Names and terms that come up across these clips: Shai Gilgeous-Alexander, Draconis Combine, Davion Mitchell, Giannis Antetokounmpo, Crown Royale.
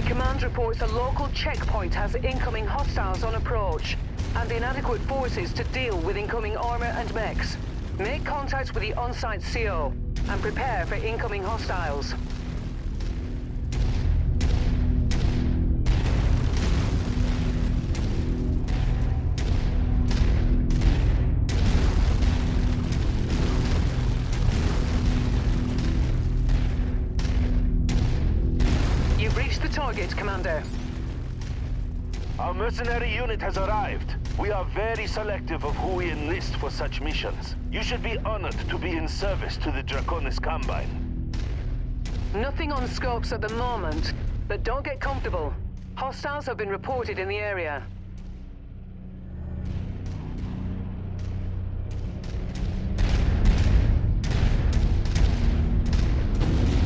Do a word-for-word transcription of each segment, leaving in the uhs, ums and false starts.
My command reports a local checkpoint has incoming hostiles on approach and inadequate forces to deal with incoming armor and mechs. Make contact with the on-site C O and prepare for incoming hostiles. Target, Commander. Our mercenary unit has arrived. We are very selective of who we enlist for such missions. You should be honored to be in service to the Draconis Combine. Nothing on scopes at the moment, but don't get comfortable. Hostiles have been reported in the area.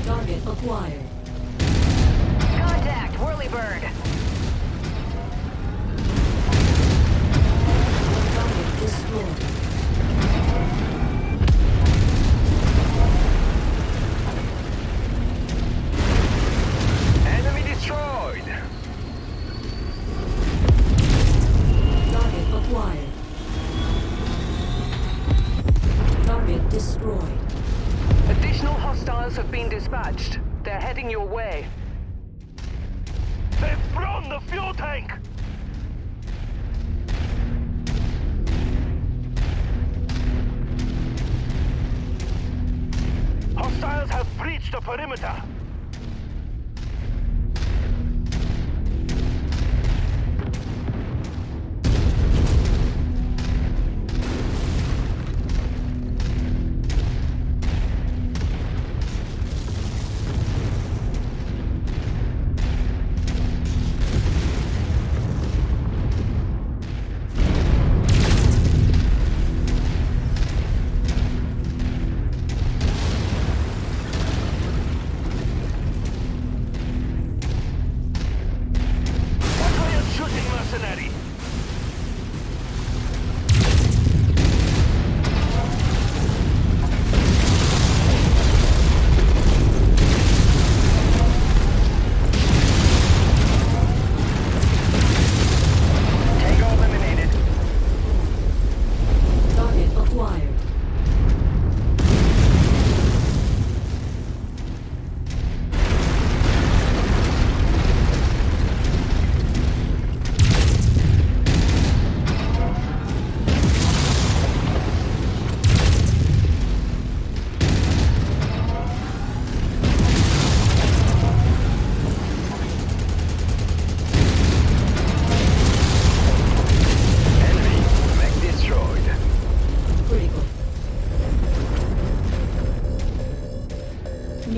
Target acquired. Whirlybird. Target destroyed. Enemy destroyed. Target acquired. Target destroyed. Additional hostiles have been dispatched. They're heading your way. They've thrown the fuel tank! Hostiles have breached the perimeter!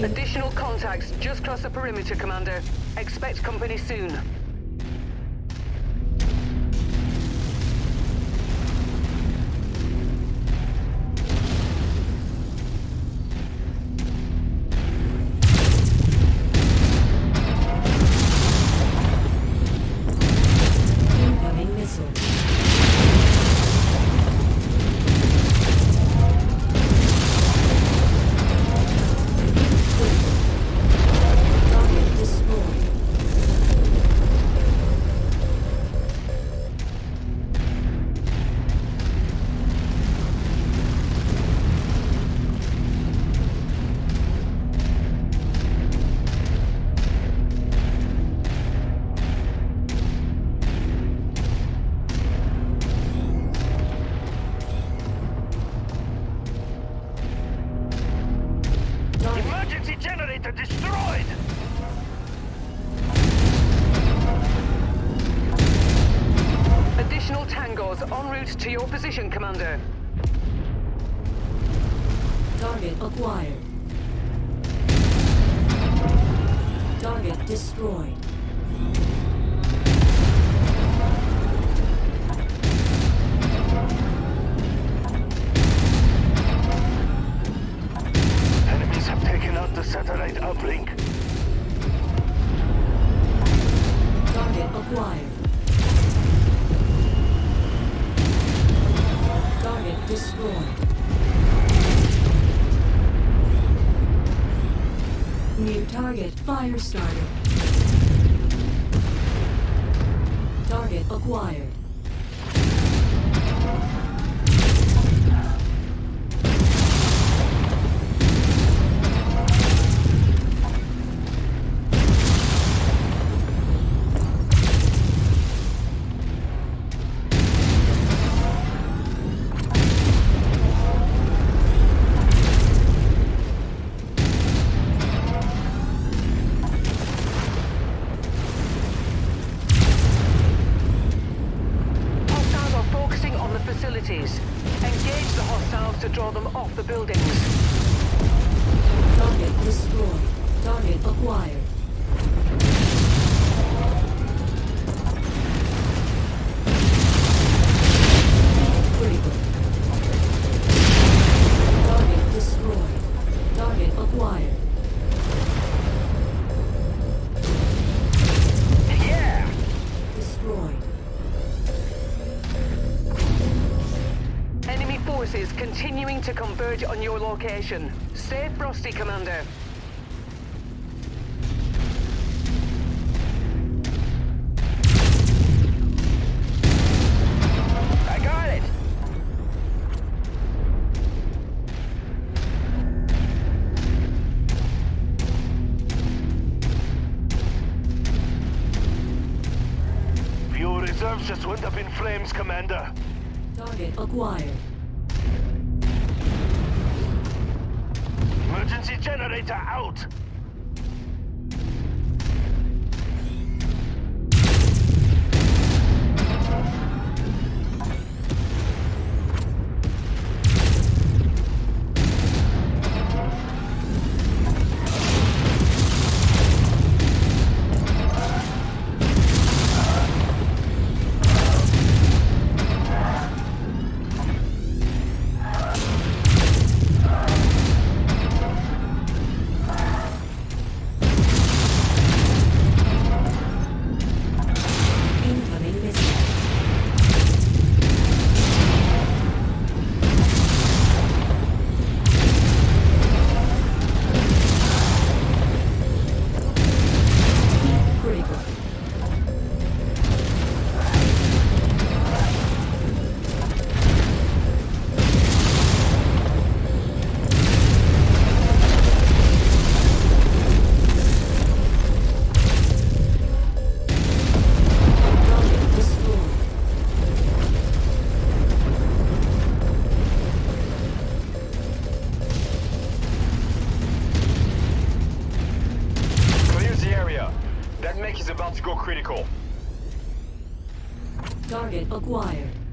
Additional contacts just across the perimeter, Commander. Expect company soon. To your position, Commander. Target acquired. Target destroyed. Enemies have taken out the satellite uplink. Target acquired. Target destroyed. New target, Firestarter. Target acquired. Engage the hostiles to draw them off the buildings. Target destroyed. Target acquired. Critical. Target destroyed. Target acquired. Yeah! Destroyed. Forces continuing to converge on your location. Stay frosty, Commander. I got it! Fuel reserves just went up in flames, Commander. Target acquired. Emergency generator out! That mech is about to go critical. Target acquired.